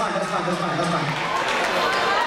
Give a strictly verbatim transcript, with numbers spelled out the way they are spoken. fine, that's fine, that's fine, that's fine.